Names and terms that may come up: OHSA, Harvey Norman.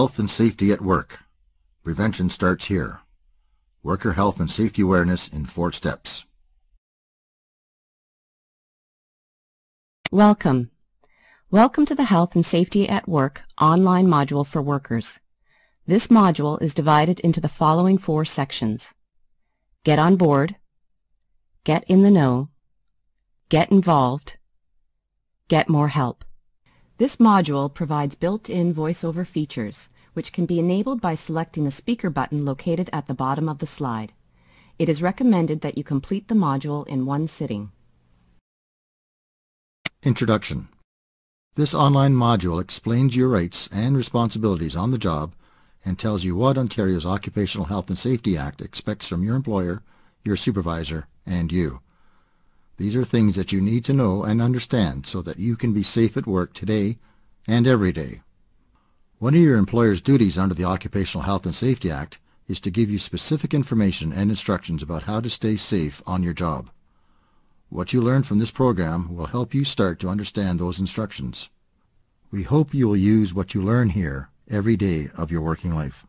Health and safety at work. Prevention starts here. Worker health and safety awareness in 4 steps. Welcome. Welcome to the Health and Safety at Work online module for workers. This module is divided into the following 4 sections: Get on board, Get in the know, Get involved, Get more help. This module provides built-in voiceover features, which can be enabled by selecting the speaker button located at the bottom of the slide. It is recommended that you complete the module in 1 sitting. Introduction. This online module explains your rights and responsibilities on the job and tells you what Ontario's Occupational Health and Safety Act expects from your employer, your supervisor, and you. These are things that you need to know and understand so that you can be safe at work today and every day. One of your employer's duties under the Occupational Health and Safety Act is to give you specific information and instructions about how to stay safe on your job. What you learn from this program will help you start to understand those instructions. We hope you will use what you learn here every day of your working life.